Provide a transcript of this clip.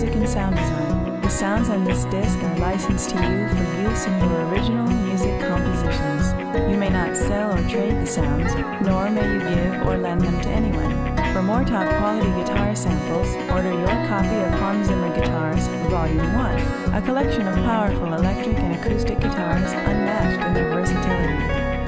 music and sound design. The sounds on this disc are licensed to you for use in your original music compositions. You may not sell or trade the sounds, nor may you give or lend them to anyone. For more top-quality guitar samples, order your copy of Hans Zimmer Guitars Volume 1, a collection of powerful electric and acoustic guitars unmatched in their versatility.